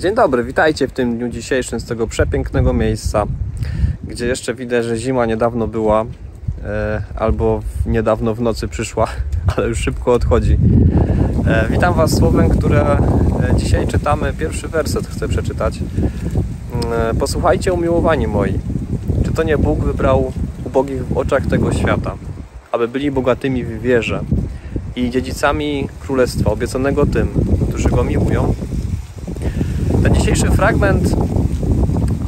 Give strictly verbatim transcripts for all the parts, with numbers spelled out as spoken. Dzień dobry, witajcie w tym dniu dzisiejszym z tego przepięknego miejsca, gdzie jeszcze widać, że zima niedawno była, e, albo niedawno w nocy przyszła, ale już szybko odchodzi. E, witam Was słowem, które dzisiaj czytamy, pierwszy werset chcę przeczytać. E, Posłuchajcie, umiłowani moi, czy to nie Bóg wybrał ubogich w oczach tego świata, aby byli bogatymi w wierze i dziedzicami Królestwa obiecanego tym, którzy Go miłują? Ten dzisiejszy fragment,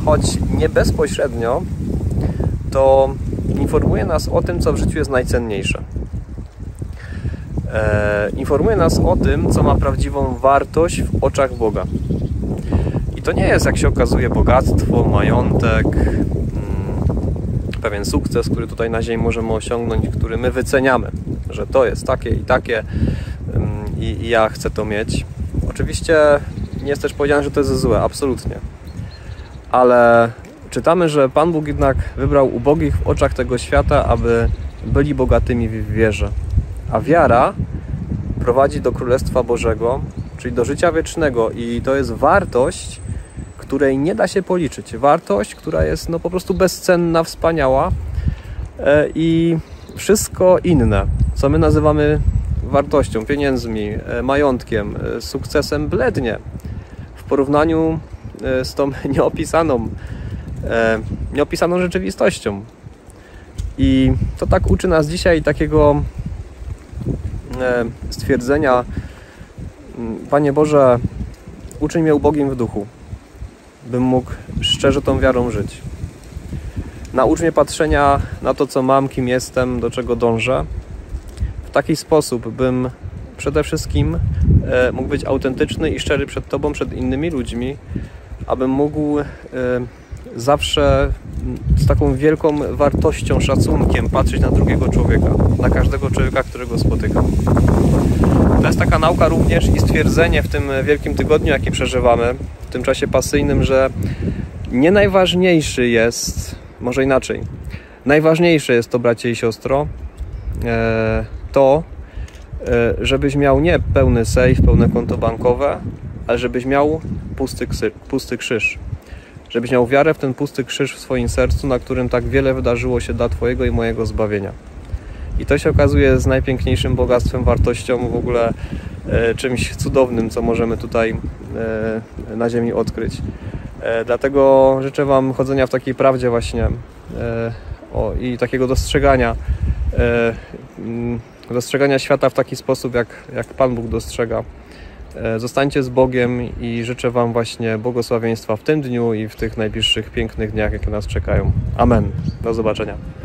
choć nie bezpośrednio, to informuje nas o tym, co w życiu jest najcenniejsze. E, informuje nas o tym, co ma prawdziwą wartość w oczach Boga. I to nie jest, jak się okazuje, bogactwo, majątek, hmm, pewien sukces, który tutaj na ziemi możemy osiągnąć, który my wyceniamy, że to jest takie i takie hmm, i, i ja chcę to mieć. Oczywiście nie jest też powiedziane, że to jest złe, absolutnie. Ale czytamy, że Pan Bóg jednak wybrał ubogich w oczach tego świata, aby byli bogatymi w wierze. A wiara prowadzi do Królestwa Bożego, czyli do życia wiecznego. I to jest wartość, której nie da się policzyć. Wartość, która jest no po prostu bezcenna, wspaniała. I wszystko inne, co my nazywamy wartością, pieniędzmi, majątkiem, sukcesem, blednie w porównaniu z tą nieopisaną, nieopisaną rzeczywistością. I to tak uczy nas dzisiaj takiego stwierdzenia: Panie Boże, uczyń mnie ubogim w duchu, bym mógł szczerze tą wiarą żyć. Naucz mnie patrzenia na to, co mam, kim jestem, do czego dążę, w taki sposób, bym przede wszystkim e, mógł być autentyczny i szczery przed Tobą, przed innymi ludźmi, abym mógł e, zawsze z taką wielką wartością, szacunkiem patrzeć na drugiego człowieka, na każdego człowieka, którego spotykam. To jest taka nauka również i stwierdzenie w tym wielkim tygodniu, jaki przeżywamy, w tym czasie pasyjnym, że nie najważniejszy jest, może inaczej, najważniejsze jest to, bracie i siostro, e, to, żebyś miał nie pełny sejf, pełne konto bankowe, ale żebyś miał pusty, pusty krzyż. Żebyś miał wiarę w ten pusty krzyż w swoim sercu, na którym tak wiele wydarzyło się dla Twojego i mojego zbawienia. I to się okazuje z najpiękniejszym bogactwem, wartością, w ogóle e, czymś cudownym, co możemy tutaj e, na ziemi odkryć. E, dlatego życzę Wam chodzenia w takiej prawdzie właśnie e, o, i takiego dostrzegania e, m, dostrzegania świata w taki sposób, jak, jak Pan Bóg dostrzega. Zostańcie z Bogiem i życzę Wam właśnie błogosławieństwa w tym dniu i w tych najbliższych pięknych dniach, jakie nas czekają. Amen. Do zobaczenia.